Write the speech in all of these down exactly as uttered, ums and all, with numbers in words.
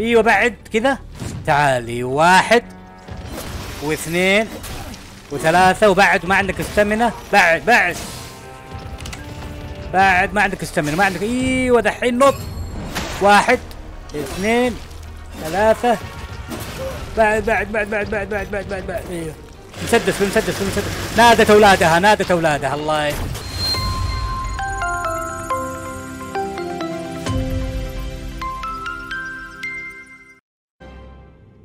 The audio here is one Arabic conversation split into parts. ايوه بعد كذا تعالي، واحد واثنين وثلاثة، وبعد ما عندك استمنة، بعد بعد بعد ما عندك استمنة، ما عندك. ايوه دحين نط، واحد اثنين ثلاثة، بعد بعد بعد بعد بعد بعد بعد بعد بعد. ايوه مسدس مسدس مسدس. نادت اولادها نادت اولادها الله ي...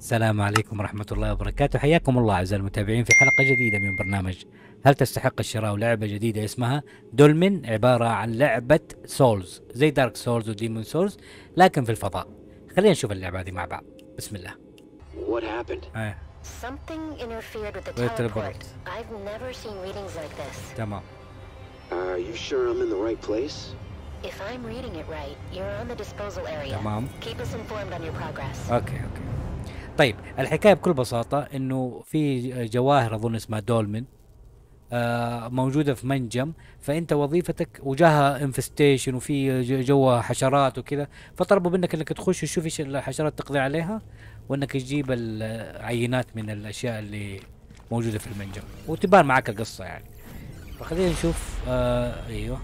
السلام عليكم ورحمة الله وبركاته، حياكم الله أعزائي المتابعين في حلقة جديدة من برنامج هل تستحق الشراء، لعبة جديدة اسمها دولمن، عبارة عن لعبة سولز زي دارك سولز وديمون سولز لكن في الفضاء. خلينا نشوف اللعبة هذه مع بعض، بسم الله. تمام. تمام. اوكي اوكي. طيب الحكايه بكل بساطه انه في جواهر اظن اسمها دولمن آه موجوده في منجم، فانت وظيفتك وجاها انفستيشن وفي جوا حشرات وكذا، فطلبوا منك انك تخش وتشوف ايش الحشرات تقضي عليها، وانك تجيب العينات من الاشياء اللي موجوده في المنجم وتبان معك القصه يعني. فخلينا نشوف. آه ايوه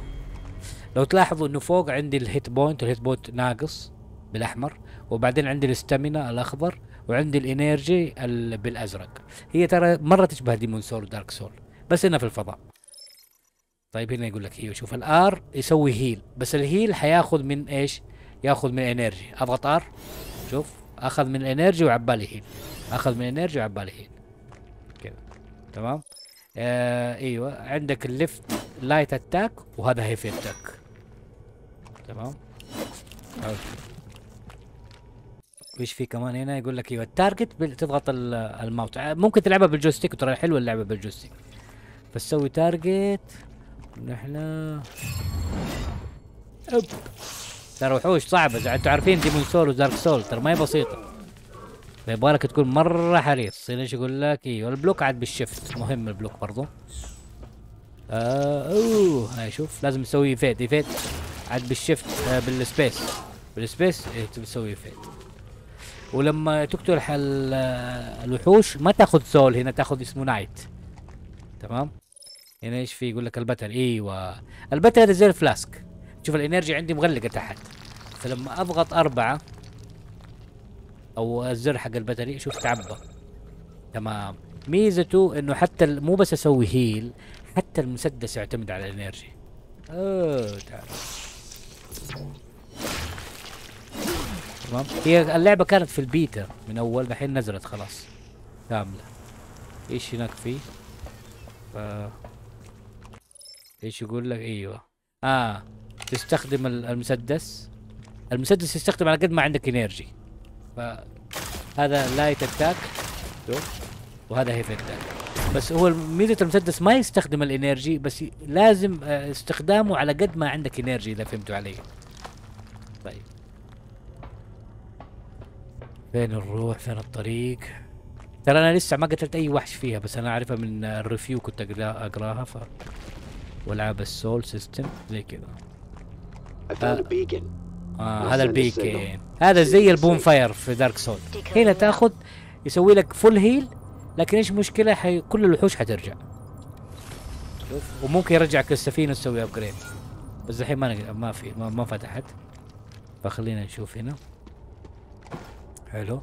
لو تلاحظوا انه فوق عندي الهيت بوينت، الهيت بوينت ناقص بالاحمر، وبعدين عندي الاستامينا الاخضر، وعندي الانرجي بالازرق. هي ترى مره تشبه ديمون سول ودارك سول بس انها في الفضاء. طيب هنا يقول لك ايوه شوف الار يسوي هيل، بس الهيل حياخذ من ايش؟ ياخذ من انرجي. اضغط ار، شوف اخذ من الانرجي وعبالي هيل، اخذ من الانرجي وعبالي هيل كذا. تمام. آه ايوه عندك الليفت لايت اتاك وهذا هيفي اتاك. تمام. أوكي. وش في كمان هنا؟ يقول لك ايوه التارجت بال... تضغط الماوس، ممكن تلعبها بالجويستيك وترى حلوه اللعبه بالجويستيك، بس سوي تارجت. نحن اب ترى وحوش صعبه زي انتم عارفين، ديمون سول ودارك سول ترى ما هي بسيطه، فيبغى لك تكون مره حريص. هنا ايش يقول لك؟ ايوه البلوك عاد بالشفت، مهم البلوك برضه. آه اوه هاي شوف لازم تسوي فيت، فيت عاد بالشفت آه بالسبيس، بالسبيس ايه تسوي فيت. ولما تقتل الوحوش ما تاخذ سول، هنا تاخذ اسمه نايت. تمام. هنا ايش في؟ يقول لك البتر. ايوه البتر هذا زي الفلاسك، شوف الانرجي عندي مغلقه تحت، فلما اضغط اربعه او الزر حق البتري شوف تعبى. تمام. ميزته انه حتى مو بس اسوي هيل، حتى المسدس يعتمد على الانرجي. اوه تعرف. تمام. هي اللعبة كانت في البيتا من أول، دحين نزلت خلاص كاملة. إيش هناك فيه؟ آه. إيش يقول لك؟ أيوه آه تستخدم المسدس، المسدس يستخدم على قد ما عندك إنرجي، فهذا لايت أتاك وهذا هيفي أتاك. بس هو ميزة المسدس ما يستخدم الإنرجي، بس لازم استخدامه على قد ما عندك إنرجي إذا فهمتوا علي. طيب فين نروح؟ فين الطريق؟ ترى انا لسه ما قتلت اي وحش فيها، بس انا اعرفها من الريفيو كنت اقرا اقراها ف والعب السول سيستم زي كذا. آه. آه. هذا البيكين هذا زي البون فاير في دارك سول. هنا تاخذ يسوي لك فول هيل، لكن ايش مشكلة حي... كل الوحوش حترجع، وممكن يرجعك السفينة تسوي ابجريد، بس الحين ما ما في ما, ما فتحت، فخلينا نشوف هنا. حلو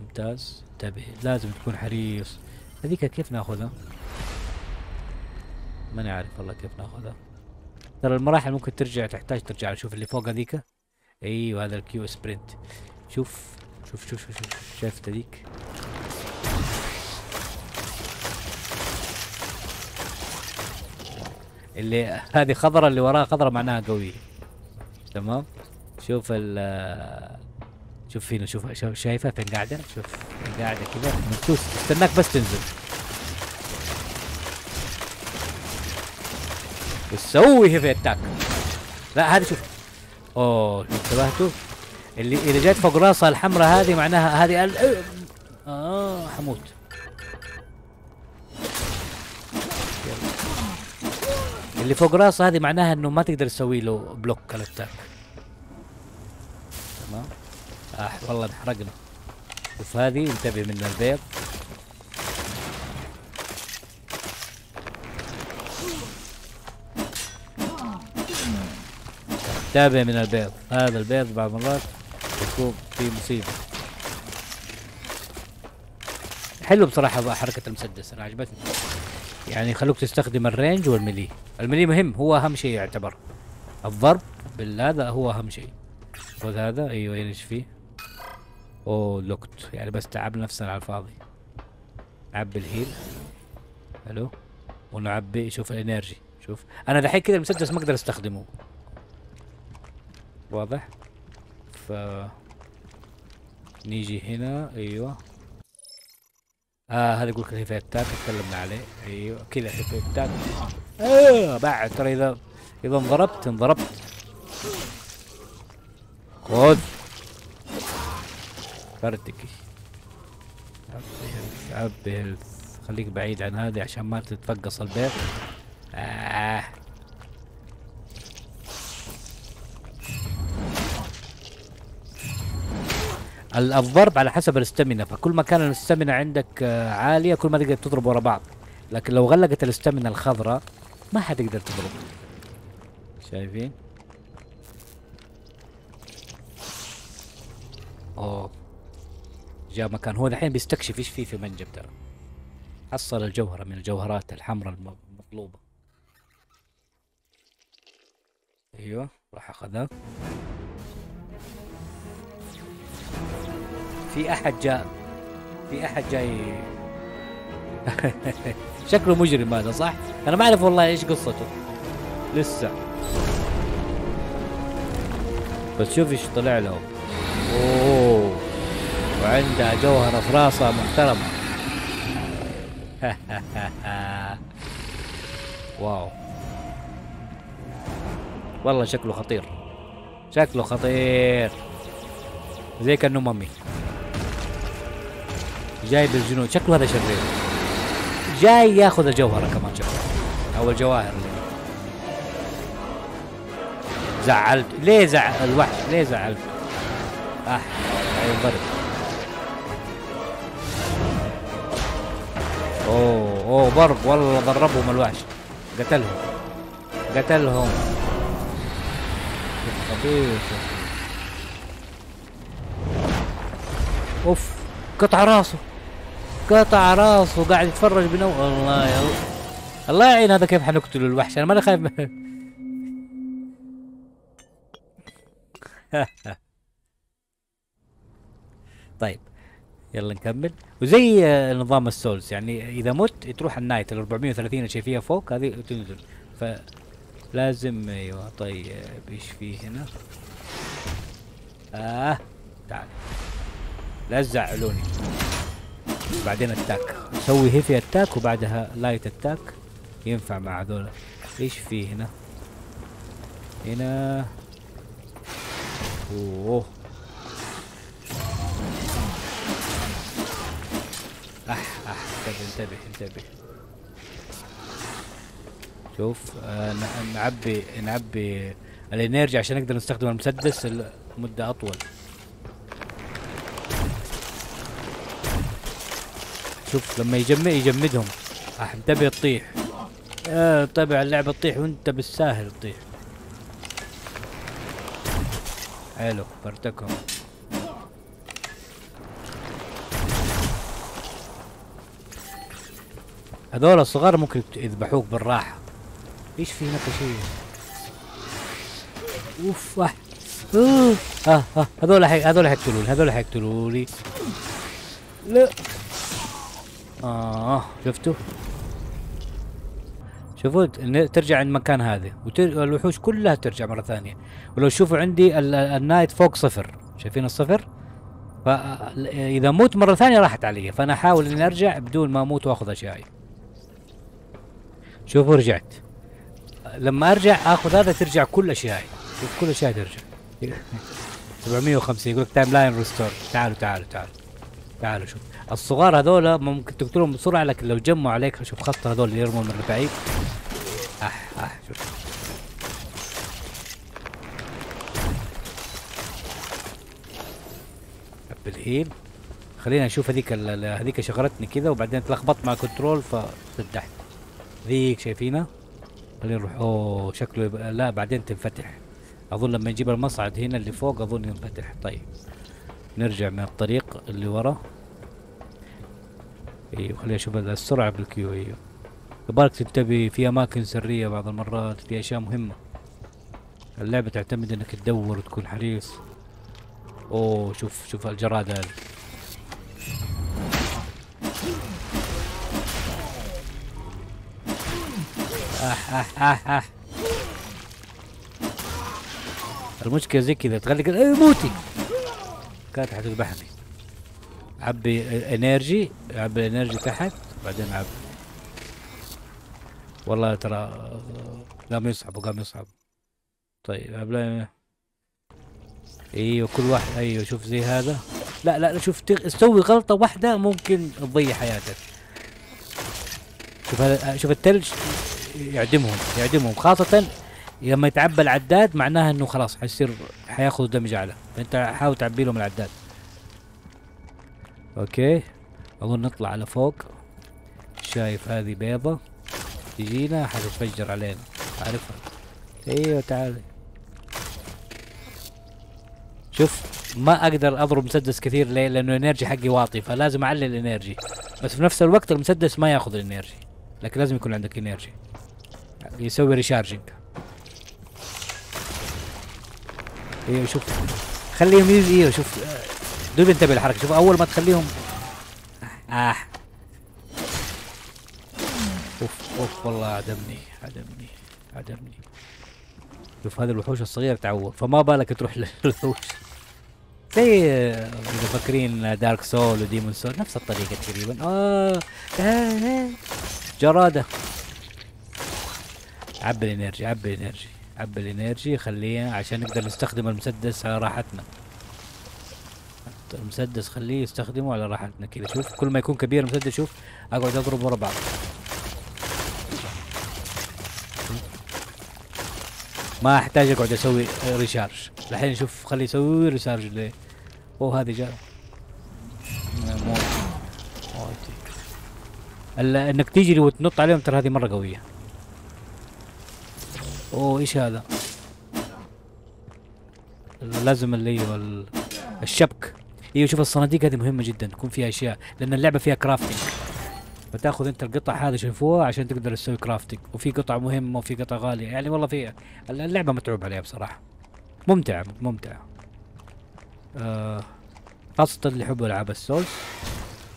ممتاز. انتبه لازم تكون حريص. هذيك كيف ناخذها؟ ماني عارف والله كيف ناخذها. ترى المراحل ممكن ترجع، تحتاج ترجع. شوف اللي فوق هذيك، ايوه هذا الكيو سبرنت. شوف شوف شوف شوف, شوف. شايف هذيك؟ اللي هذه خضرة، اللي وراها خضرة معناها قوية. تمام. شوف ال شوف فينا، شوف شايفها فين قاعدة، شوف فين قاعدة كذا مكتوس، استناك بس تنزل وتسوي هيفي اتاك. لا هذا شوف، اوه انتبهتوا؟ اللي اللي جات فوق راسها الحمراء هذه معناها هذه ال... اه حموت. اللي فوق راسها هذه معناها انه ما تقدر تسوي له بلوك الاتاك. تمام. اح والله انحرقنا. شوف هذه، انتبه من البيض. انتبه من البيض، هذا البيض بعض المرات يكون في مصيبة. حلو بصراحة حركة المسدس، انا عجبتني. يعني يخلوك تستخدم الرينج والملي، الملي مهم، هو اهم شيء يعتبر. الضرب بالهذا هو اهم شيء. خذ هذا، ايوه ايش فيه؟ اوه لوكت، يعني بس تعبنا نفسنا على الفاضي. نعبي الهيل. حلو. ونعبي، شوف الانرجي، شوف. انا دحين كذا المسدس ما اقدر استخدمه. واضح؟ ف نيجي هنا، ايوه. اه هذا يقول لك الهيفيتات تكلمنا عليه، ايوه كذا هيفيتات. ايوه بعد ترى اذا اذا انضربت انضربت. خذ فردك، عبي هيلث، خليك بعيد عن هذه عشان ما تتفقص البيض. آه. الضرب على حسب الاستمنة، فكل ما كان الاستمنة عندك عالية كل ما تقدر تضرب ورا بعض، لكن لو غلقت الاستمنة الخضراء ما حتقدر تضرب. شايفين؟ اوه جاء مكان، هو الحين بيستكشف ايش فيه في منجم. ترى حصل الجوهرة من الجوهرات الحمراء المطلوبة. ايوه راح اخذها. في احد جاء، في احد جاي شكله مجرم هذا صح؟ انا ما اعرف والله ايش قصته لسه، بس شوف ايش طلع له. اوه وعندها جوهرة في راسها محترمة. واو والله شكله خطير، شكله خطير زي كأنه مامي جاي بالجنود. شكله هذا شرير جاي ياخذ الجوهرة كمان، شكله او الجواهر. زعلت ليه؟ زعل الوحش ليه؟ زعلت اح ينضرب. اوه اوه ضرب، والله ضربهم الوحش، قتلهم قتلهم. خطير. اوف قطع راسه، قطع راسه وقاعد يتفرج بنو. الله يا الله يعين هذا، كيف حنقتله الوحش؟ انا ماني خايف منه. طيب يلا نكمل. وزي نظام السولز يعني اذا مت تروح النايت ال أربعمية وثلاثين اللي شايفيها فوق هذه تنزل، فلازم. ايوه طيب ايش فيه هنا؟ اه تعال لا تزعلوني. بعدين اتاك، سوي هيفي اتاك وبعدها لايت اتاك، ينفع مع هذول. ايش في هنا؟ هنا اوه اح اح انتبه انتبه. شوف آه نعبي نعبي الانرجي عشان نقدر نستخدم المسدس لمده اطول. شوف لما يجمد يجمدهم. راح انتبه تطيح. آه طبعا اللعبه تطيح وانت بالساهل تطيح. حلو فرتكهم. هذول الصغار ممكن يذبحوك بالراحه. ايش في هناك شيء؟ اوف واحد. اوف اه اه هذول هذول حيقتلوني، هذول حيقتلوني. لا آه شفتوا؟ شوفوا ترجع عند مكان هذا والوحوش كلها ترجع مرة ثانية. ولو شوفوا عندي النايت فوق صفر، شايفين الصفر؟ فإذا موت مرة ثانية راحت علي، فأنا أحاول إني أرجع بدون ما أموت وآخذ أشيائي. شوفوا رجعت. لما أرجع آخذ هذا ترجع كل أشيائي، شوف كل أشيائي ترجع. سبعمية وخمسين يقول لك تايم لاين ريستور. تعالوا تعالوا تعالوا تعالوا شوف الصغار هذول ممكن تقتلهم بسرعه، لكن لو جمعوا عليك. شوف خاصه هذول اللي يرموا من بعيد. اح اح شوف بالايم. خلينا نشوف هذيك هذيك شغلتني كذا وبعدين اتلخبطت مع كنترول فسدحت. ذيك شايفينها؟ خلينا نروح. اوه شكله يبقى لا بعدين تنفتح. اظن لما نجيب المصعد هنا اللي فوق اظن ينفتح. طيب نرجع من الطريق اللي ورا. ايوه خليني اشوف السرعه بالكيو. ايوه يبارك تنتبه، في اماكن سريه بعض المرات، في اشياء مهمه. اللعبه تعتمد انك تدور وتكون حريص. اوه شوف شوف الجراد هذا. اح اح اح اح المشكله زي كذا تغلق. اي موتي كانت حتذبحني. عبي انرجي، عبي انرجي تحت بعدين عبي. والله ترى قام يصعب وقام يصعب. طيب عبي. ايوه كل واحد. ايوه شوف زي هذا. لا لا شوف تسوي غلطه واحده ممكن تضيع حياتك. شوف هذا، شوف الثلج يعدمهم يعدمهم، خاصة لما يتعبى العداد معناها انه خلاص حيصير حياخذوا دمج اعلى، فانت حاول تعبي لهم العداد. اوكي اظن نطلع على فوق. شايف هذه بيضة تجينا حتتفجر علينا، عارفها. ايوه تعالي. شوف ما اقدر اضرب مسدس كثير ليه؟ لانه الانرجي حقي واطي، فلازم اعلي الانرجي، بس في نفس الوقت المسدس ما ياخذ الانرجي، لكن لازم يكون عندك انرجي يسوي ريشارجنج. ايوه شوف خليهم يز. ايوه شوف دوب انتبه للحركه. شوف اول ما تخليهم آه. اوف اوف والله عدمني عدمني عدمني. شوف هذه الوحوش الصغيره تعور، فما بالك تروح للوحوش زي اذا فاكرين دارك سول وديمون سول نفس الطريقه تقريبا. اه جراده. عبي الانرجي عبي الانرجي عبي الانرجي خليه عشان نقدر نستخدم المسدس على راحتنا. المسدس خليه يستخدمه على راحتنا كذا. شوف كل ما يكون كبير المسدس شوف اقعد اضرب ورا بعض. ما احتاج اقعد اسوي ريشارج الحين. شوف خليه يسوي ريشارج ليه. اوه هذه جاء موت موت. انك تجري وتنط عليهم ترى هذه مره قويه. اوه ايش هذا؟ لازم اللي هو الشبك. ايوه شوف الصناديق هذه مهمه جدا، تكون فيها اشياء لان اللعبه فيها كرافتنج، فتاخذ انت القطع هذه شوفوها عشان تقدر تسوي كرافتنج، وفي قطع مهمه وفي قطع غاليه، يعني والله فيها اللعبه متعوب عليها بصراحه. ممتعه ممتعه. آه خاصه اللي يحبوا العاب السولز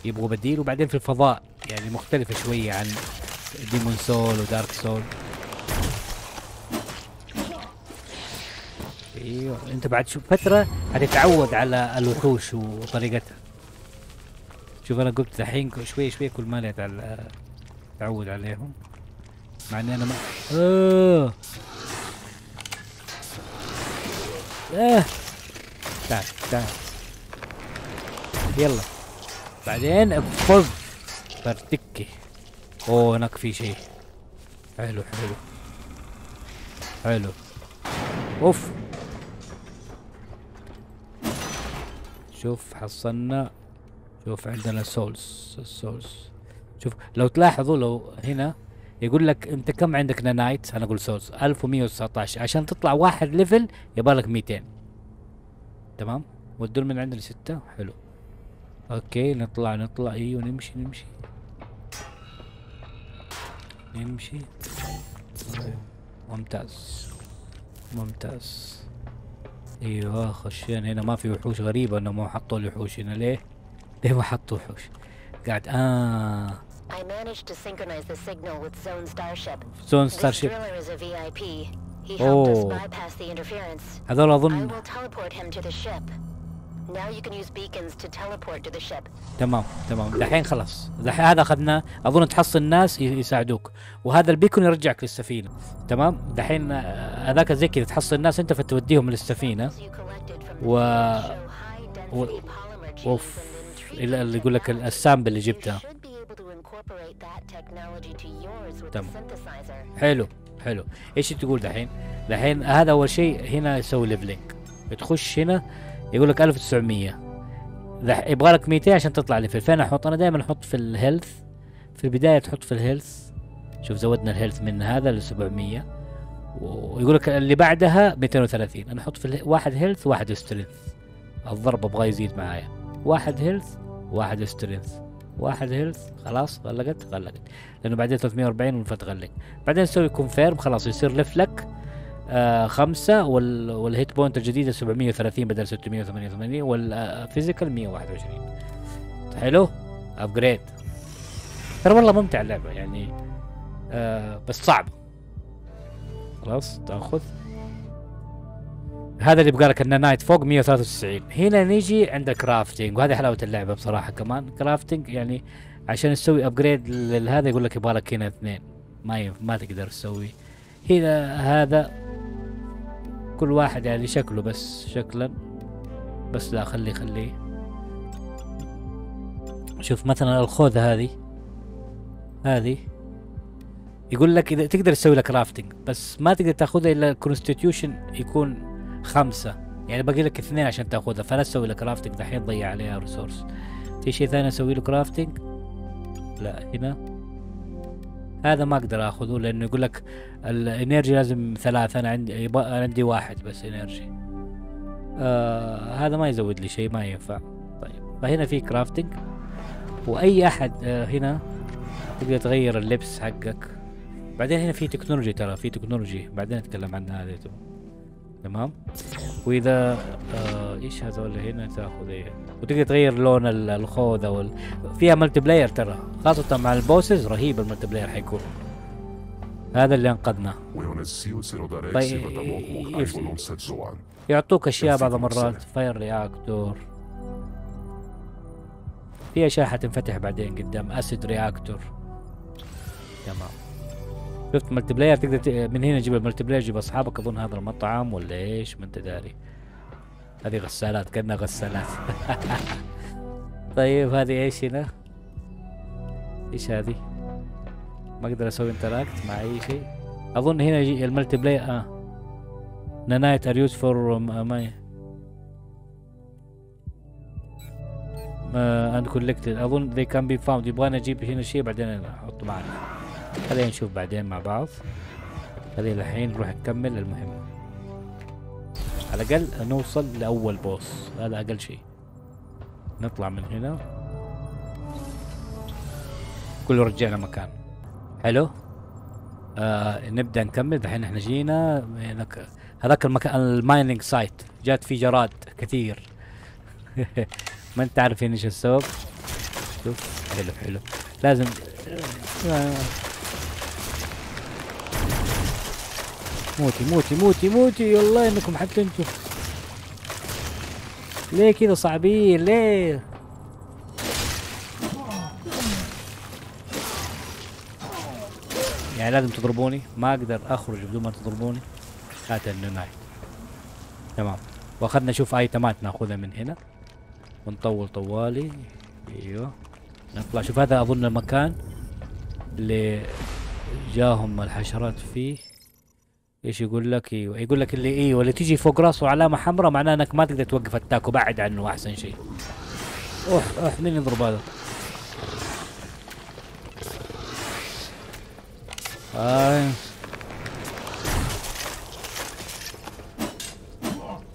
يبغوا بديل، وبعدين في الفضاء يعني مختلفه شويه عن ديمون سول ودارك سول. ايوه انت بعد شوف فترة هتتعود على الوحوش وطريقتها. شوف انا قلت الحين شوي شوي كل مالي اتعود عليهم، مع اني انا ما اوه اه تعال تعال يلا بعدين فوز برتكي. اوه هناك في شيء حلو حلو حلو. اوف شوف حصلنا. شوف عندنا سولز السولز. شوف لو تلاحظوا لو هنا يقول لك انت كم عندك نانايت، انا اقول سولز ألف ومية وتسعطعش، عشان تطلع واحد ليفل يبالك ميتين. تمام والدولمن عندنا ستة. حلو اوكي نطلع نطلع. ايوه نمشي نمشي نمشي. ممتاز ممتاز. ايوه خشينا هنا ما في وحوش. غريبه انه ما حطوا لي وحوش هنا. ليه؟ ليه ما حطوا وحوش؟ قاعد اه زون ستار شيب. اوه هذول اظن تمام تمام. دحين خلاص دحين هذا اخذناه، اظن تحصل الناس يساعدوك وهذا البيكون يرجعك للسفينه. تمام دحين هذاك زي كذا تحصل الناس انت فتوديهم للسفينه و و اوف اللي يقول لك السامبل اللي جبتها. تمام حلو حلو. ايش تقول دحين؟ دحين هذا اول شيء هنا يسوي ليفلينج، تخش هنا يقول لك ألف وتسعمية راح يبغى لك مئتين عشان تطلع ليفل. فانا احط، انا دائما احط في الهيلث، في البدايه تحط في الهيلث. شوف زودنا الهيلث من هذا ل سبعمية، ويقول لك اللي بعدها مئتين وثلاثين. انا احط في واحد هيلث واحد سترينث. الضرب ابغاه يزيد معايا، واحد هيلث واحد سترينث، واحد هيلث. خلاص غلقت غلقت لانه بعدين ثلاثمية وأربعين ونفت تغلق. بعدين تسوي كونفيرم، خلاص يصير لفلك آه خمسة، وال والهيت بوينت الجديده سبعمية وثلاثين بدل ستمية وثمانية وثمانين، والفيزيكال مئة وواحد وعشرين. حلو، ابجريد. ترى والله ممتع اللعبه يعني، آه بس صعب. خلاص تاخذ هذا اللي بقالك انه نايت فوق مئة وثلاثة وتسعين. هنا نيجي عند الكرافتنج، وهذه حلاوه اللعبه بصراحه. كمان كرافتنج يعني عشان تسوي ابجريد لهذا يقول لك يبغى لك هنا اثنين، ما ما تقدر تسوي هنا. هذا كل واحد يعني شكله، بس شكلا بس. لا خليه خليه. شوف مثلا الخوذه هذه، هذه يقول لك اذا تقدر تسوي لك كرافتنج، بس ما تقدر تاخذها الا الكونستيتيوشن يكون خمسة، يعني باقي لك اثنين عشان تاخذها. فلا تسوي لك كرافتنج دحين، تضيع عليها ريسورس. في شيء ثاني اسوي له كرافتنج؟ لا. هنا هذا ما اقدر اخذه لانه يقول لك الانرجي لازم ثلاثة، انا عندي انا عندي واحد بس انرجي. آه هذا ما يزود لي شيء، ما ينفع. طيب فهنا في كرافتنج، واي احد آه هنا تقدر تغير اللبس حقك. بعدين هنا في تكنولوجي، ترى في تكنولوجي بعدين نتكلم عنها هذه. تمام. واذا آه ايش هذول هنا تاخذ ايه، وتقدر تغير لون الخوذه وال... فيها ملتي بلاير ترى، خاصه مع البوسز رهيب الملتي بلاير حيكون. هذا اللي انقذنا. يعطوك اشياء بعض المرات، فاير رياكتور، في اشياء حتنفتح بعدين قدام، اسيد رياكتور. تمام. شفت ملتي بلاير، تقدر من هنا تجيب الملتي بلاير، تجيب اصحابك. اظن هذا المطعم ولا ايش، ما انت داري. هذه غسالات، كأنها غسالات. طيب هذه ايش هنا؟ ايش هذه؟ ما اقدر اسوي انتراكت مع اي شيء. اظن هنا يجي الملتي بلاير. اه نانايت ار يوز فور ماي اند كولكتد. اظن ذي كان بي فاوند. يبغانا اجيب هنا شيء بعدين احطه معنا، خلينا نشوف بعدين مع بعض. خلينا الحين نروح نكمل المهمة، على الأقل نوصل لأول بوس، هذا أقل شيء. نطلع من هنا كله رجعنا مكان. حلو. آه نبدأ نكمل دحين. احنا جينا هناك، هذاك المكان المايننج سايت، جات فيه جراد كثير. ما انت عارفين ايش السبب. شوف حلو حلو، لازم موتي موتي موتي موتي. والله انكم حتى انتم ليه كذا صعبين؟ ليه؟ يعني لازم تضربوني، ما اقدر اخرج بدون ما تضربوني. قاتل نايت. تمام. واخذنا شوف ايتمات ناخذها من هنا، ونطول طوالي. ايوه نطلع. شوف هذا اظن المكان اللي جاهم الحشرات فيه. ايش يقول لك؟ ايوه يقول لك اللي ايوه اللي تيجي فوق راسه علامه حمراء معناه انك ما تقدر توقف التاك، وبعد عنه احسن شيء. اوح اوح، مين يضرب هذا؟ آه.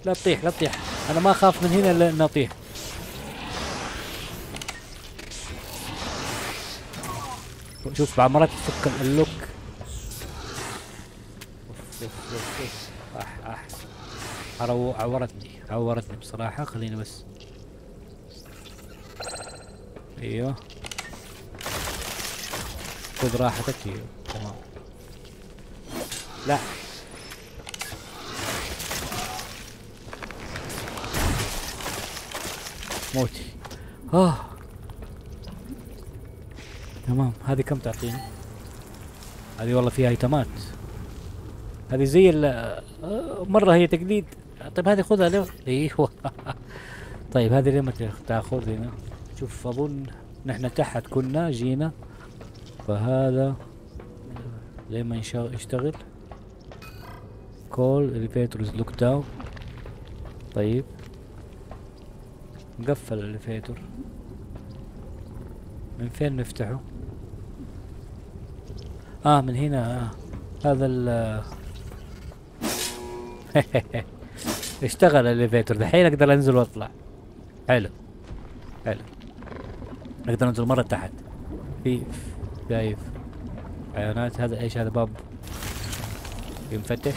لا تطيح لا تطيح، انا ما اخاف من هنا الا اني اطيح. شوف بعض مرات تفك اللوك. اح اح عورتني عورتني بصراحة. خليني بس. ايوه خذ راحتك. ايوه تمام. لا موتي. اه تمام. هذه كم تعطيني؟ هذه والله فيها ايتمات، هذه زي مرة هي تقليد. طيب هذه خذها ليه؟ ايوه. طيب هذه ليه ما تاخذ هنا؟ شوف اظن نحن تحت كنا جينا، فهذا ليه ما يشتغل؟ كول الفيترز لوك داون. طيب مقفل الليفيتور. من فين نفتحه؟ اه من هنا. آه. هذا ال اشتغل الليفيتور دحين، اقدر انزل واطلع. حلو حلو، اقدر انزل مرة تحت. في شايف حيوانات. هذا ايش؟ هذا باب ينفتح.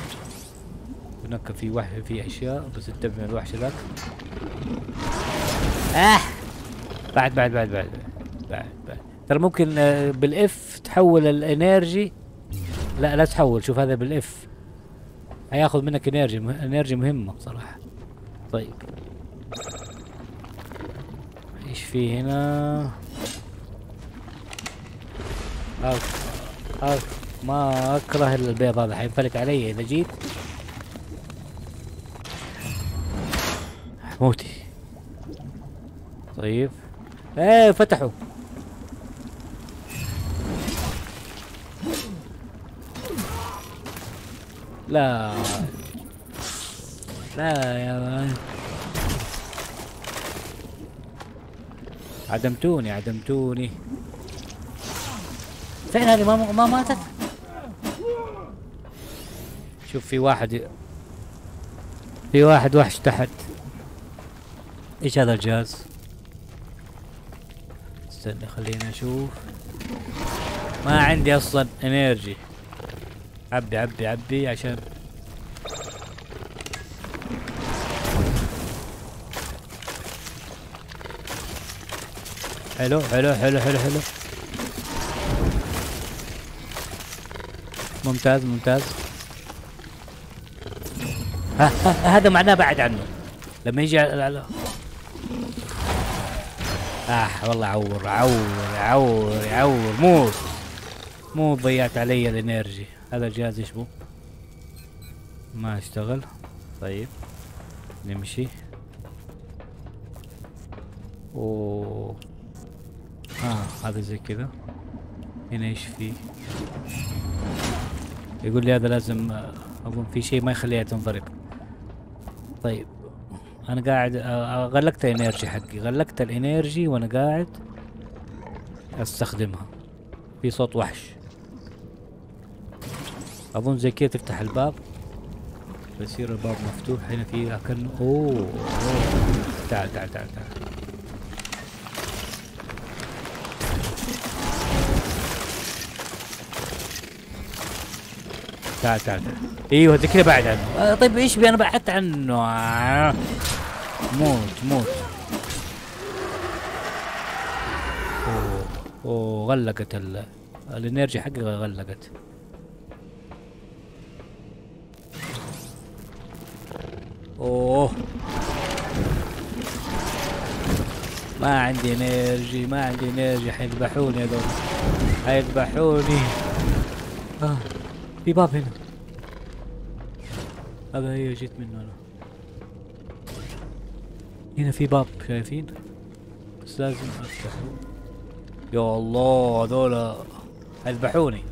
هناك في وحش، في اشياء، بس انتبه من الوحش ذاك. اه بعد بعد بعد بعد بعد بعد ترى ممكن بالاف تحول الانرجي. لا لا تحول، شوف هذا بالاف هياخذ منك انرجي، مه... انرجي مهمة بصراحة. طيب ايش في هنا؟ اوف اوف، ما اكره الا البيض هذا، حينفلت علي اذا جيت. موتي. طيب ايه فتحوا. لا لا يا مان، عدمتوني عدمتوني. فين هذه؟ ما ما ماتت. شوف في واحد، في واحد وحش تحت. ايش هذا الجهاز؟ استنى خلينا نشوف. ما عندي اصلا انرجي. عبي عبي عبي عشان حلو حلو حلو حلو حلو. ممتاز ممتاز. هذا معناه بعد عنه لما يجي على. آه والله عور عور عور عور. موت موت، ضيعت علي الانرجي. هذا الجهاز ايش بو؟ ما اشتغل. طيب نمشي. اوه اه هذا زي كذا. هنا ايش فيه؟ يقول لي هذا لازم اظن في شيء ما يخليها تنضرب. طيب انا قاعد غلقت الانرجي حقي، غلقت الانرجي وانا قاعد استخدمها. في صوت وحش اظن زي كذا. تفتح الباب فيصير الباب مفتوح. هنا في اكنه. اوه اوه تعال تعال تعال تعال. تعال تعال تعال. ايوه زي كذا بعد عنه. طيب ايش بي؟ انا بعدت عنه. موت موت. اوه اوه غلقت ال... الانرجي حقي غلقت. اوه ما عندي انرجي، ما عندي انرجي. حيذبحوني هذول، حيذبحوني. اه في باب هنا. هذا هي جيت منه انا. هنا في باب شايفين، بس لازم افتحه. يا الله هذول حيذبحوني.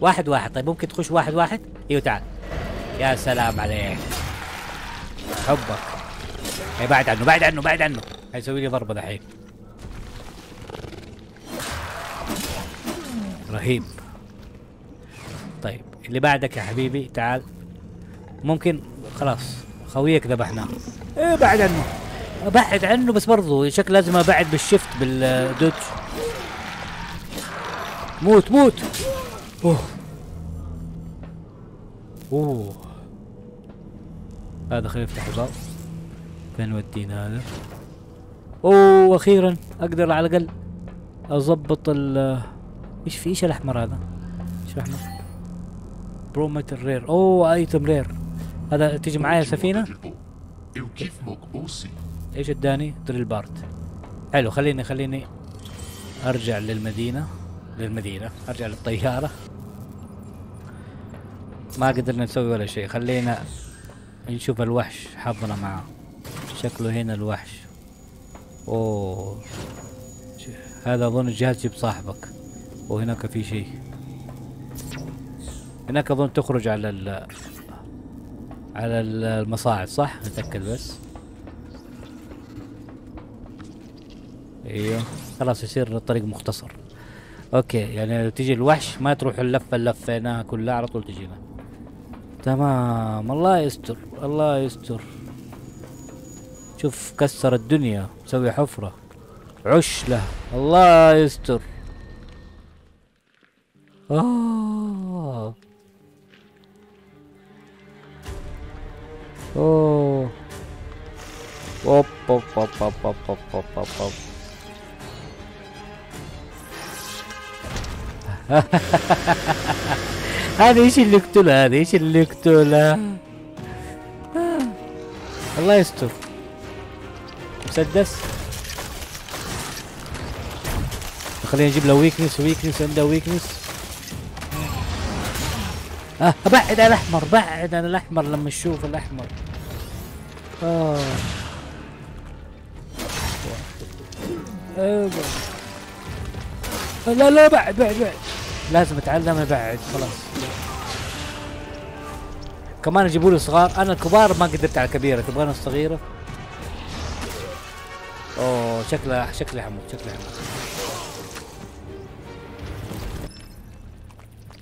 واحد واحد. طيب ممكن تخش واحد واحد؟ ايوه تعال. يا سلام عليك حبك. اي بعد عنه بعد عنه بعد عنه، حيسوي لي ضربه دحين. رهيب. طيب اللي بعدك يا حبيبي تعال. ممكن خلاص خويك ذبحناه. ايه بعد عنه ابعد عنه، بس برضه شكل لازم ابعد بالشفت بالدوج. موت موت. اوه اوه هذا خلينا نفتح الباب. فين يودينا هذا؟ اوه اخيرا اقدر على الاقل اضبط ال. ايش في؟ ايش الاحمر هذا؟ ايش الاحمر؟ برومتر رير. اوه ايتم رير. هذا تيجي معايا سفينة؟ ايش اداني؟ دريل بارت. حلو خليني خليني ارجع للمدينة، للمدينة ارجع للطيارة. ما قدرنا نسوي ولا شيء. خلينا نشوف الوحش حظنا معاه. شكله هنا الوحش. اوه هذا اظن الجهاز جيب صاحبك. وهناك في شيء هناك اظن تخرج على ال... على المصاعد صح؟ نتأكد بس. ايوه خلاص يصير الطريق مختصر. اوكي يعني لو تيجي الوحش ما تروح اللفه اللي لفيناها كلها على طول تجينا. تمام الله يستر الله يستر. شوف كسر الدنيا مسوي حفره عش له الله يستر. آه اوه اوب اوب اوب اوب اوب اوب اوب اوب اوب. هذا ايش اللي يقتله هذا ايش اللي يقتله. الله يستر مسدس. خلينا نجيب له ويكنس ويكنس عنده ويكنس. اه بعد عن الاحمر بعد عن الاحمر لما نشوف الاحمر. اه ايوه لا لا بعد بعد بعد لازم اتعلم ابعد خلاص. كمان يجيبوا لي صغار انا الكبار ما قدرت على الكبيره تبغانا الصغيره. اوه شكله شكله حمود شكله حمود.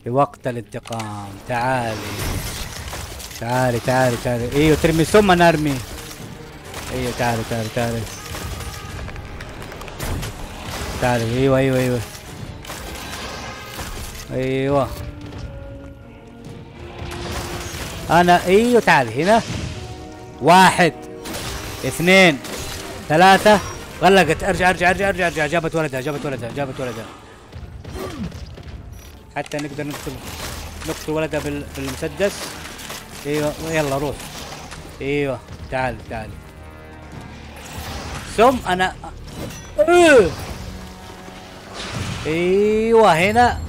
بوقت الانتقام تعالي تعالي تعالي تعالي. ايوه ترمي ثم نرمي. ايوه تعالي تعالي تعالي تعالي. ايوه ايوه ايوه ايوه انا ايوه تعالي هنا. واحد اثنين ثلاثة غلقت. ارجع ارجع ارجع ارجع ارجع. جابت ولدها جابت ولدها جابت ولدها حتى نقدر نقتل نقتل ولدها بالمسدس. ايوه يلا روح. ايوه تعال تعال ثم انا. ايوه هنا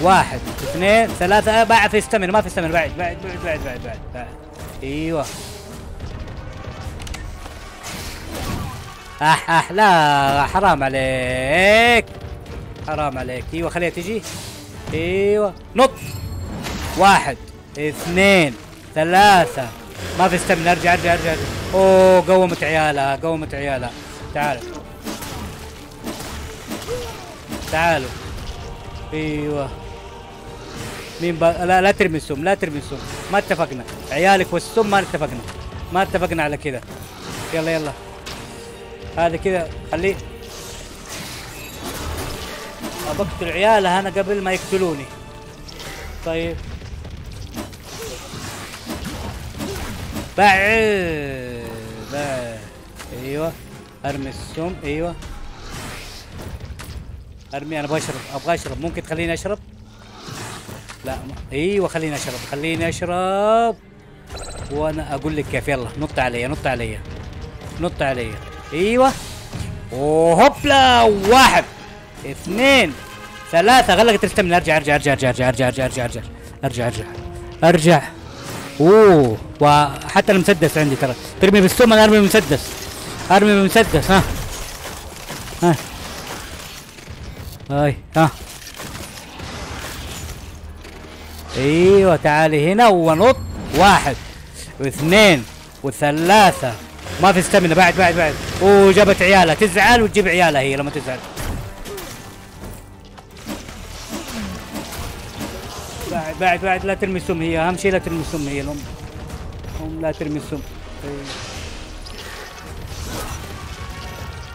واحد اثنين ثلاثة. بعد في استمر ما في استمر بعد بعد بعد بعد بعد بعد. ايوه اح اح لا حرام عليك حرام عليك. ايوه خليها تجي. ايوه نط. واحد اثنين ثلاثة ما في استمنى. ارجع ارجع ارجع. اوه قومت عيالها قومت عيالها. تعالوا تعالوا. ايوه مين با... لا لا ترمي السم لا ترمي السم ما اتفقنا عيالك والسم ما اتفقنا ما اتفقنا على كذا. يلا يلا هذا كذا خليه. بقتل عيالها انا قبل ما يقتلوني. طيب بعد بعد. ايوه ارمي السم. ايوه ارمي انا ابغى اشرب ابغى اشرب. ممكن تخليني اشرب؟ لا ايوه خليني اشرب خليني اشرب وانا اقول لك كيف. يلا نط علي نط علي نط علي. ايوه وهوبلا. واحد اثنين ثلاثة غلقت الاستمنة. ارجع ارجع ارجع ارجع ارجع ارجع ارجع ارجع ارجع ارجع ارجع ارجع. اوه وحتى المسدس عندي ترى. ترمي بالسم انا ارمي بالمسدس ارمي بالمسدس. ها ها هاي ها. ايوه تعالي هنا ونط. واحد واثنين وثلاثة ما في استمنة بعد بعد بعد. اوه جابت عيالها تزعل وتجيب عيالها هي لما تزعل. بعد بعد بعد لا ترمي السم هي اهم شيء لا ترمي السم هي الام هم لا ترمي السم.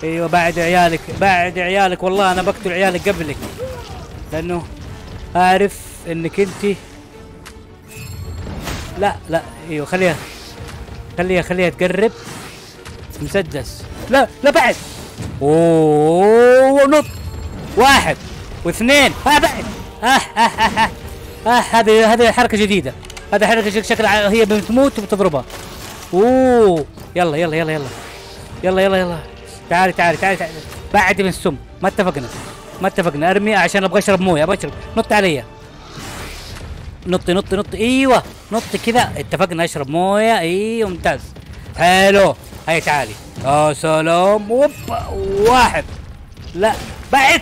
ايوه بعد عيالك بعد عيالك. والله انا بقتل عيالك قبلك لانه اعرف انك انت. لا لا ايوه خليها خليها خليها تقرب مسدس. لا لا بعد. اوه نط. واحد واثنين ها بعد. اه اه اه اه اه هذه هذه حركة جديدة هذه حركة شكلها هي بتموت وبتضربها. اوه يلا يلا يلا يلا يلا يلا يلا تعالي تعالي تعالي تعالي. بعد من السم ما اتفقنا ما اتفقنا. ارمي عشان ابغى اشرب مويه ابغى اشرب. نط علي نطي نطي نطي. ايوه نطي كذا اتفقنا اشرب مويه. ايوه ممتاز حلو. هيا تعالي يا سلام. اوبا واحد لا بعد.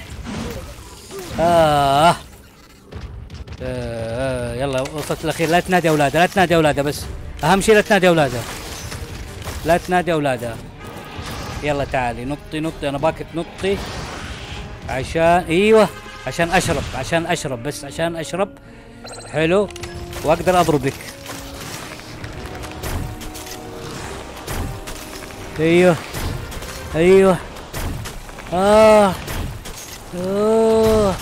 اه آه يلا وصلت الاخير. لا تنادي اولادها لا تنادي اولادها بس اهم شيء لا تنادي اولادها لا تنادي اولادها. يلا تعالي نطي نطي، انا باكت نطي عشان ايوه عشان اشرب، عشان اشرب بس، عشان اشرب. حلو، واقدر اضربك. ايوه ايوه اه اوه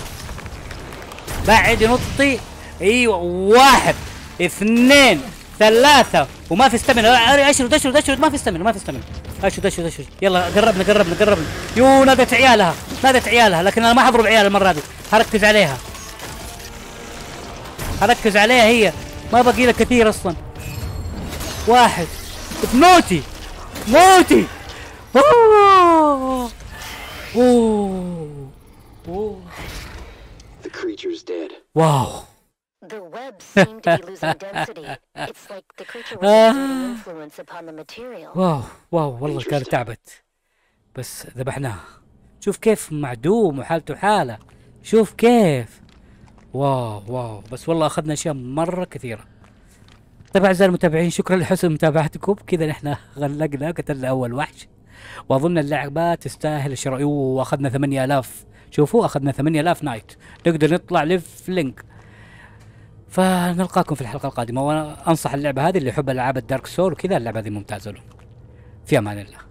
بعد نطي. ايوه واحد اثنين ثلاثة وما في استمنة. اشرد اشرد اشرد، ما في استمنة ما في استمنة. اشرد اشرد اشرد، يلا قربنا قربنا قربنا. يو نادت عيالها نادت عيالها، لكن انا ما حضرب عيالها المرة هذه، هركز عليها هركز عليها هي، ما بقي لك كثير اصلا. واحد موتي موتي. اوه اوه اوه واو. The web seemed to be losing density. It's like the creature was exerting influence upon the material. واو واو والله كانت تعبت بس ذبحناها. شوف كيف معدوم وحالته حالة، شوف كيف. واو واو بس والله اخذنا اشياء مرة كثيرة. طيب اعزائي المتابعين، شكرا لحسن متابعتكم. كذا نحن غلقنا، قتلنا اول وحش واظن اللعبة تستاهل الشراء. واخذنا ثمانية آلاف، شوفوا اخذنا ثمانية آلاف نايت، نقدر نطلع لف لينك. فنلقاكم في الحلقة القادمة، وأنا أنصح اللعبة هذه اللي يحب ألعاب الدارك سول وكذا، اللعبة هذه ممتازة له. في أمان الله.